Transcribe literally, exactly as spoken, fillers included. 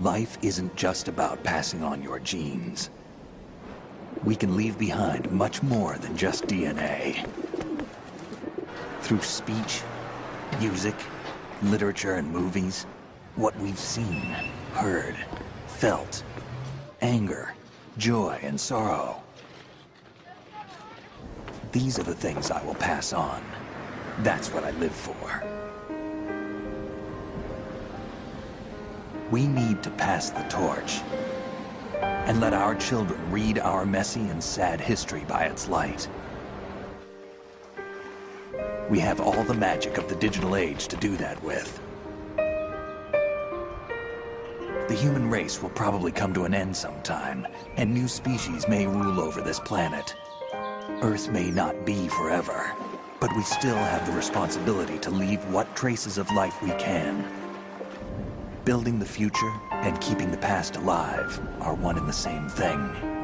Life isn't just about passing on your genes. We can leave behind much more than just D N A. Through speech, music, literature, and movies, what we've seen, heard, felt, anger, joy, and sorrow. These are the things I will pass on. That's what I live for. We need to pass the torch and let our children read our messy and sad history by its light. We have all the magic of the digital age to do that with. The human race will probably come to an end sometime, and new species may rule over this planet. Earth may not be forever, but we still have the responsibility to leave what traces of life we can. Building the future and keeping the past alive are one and the same thing.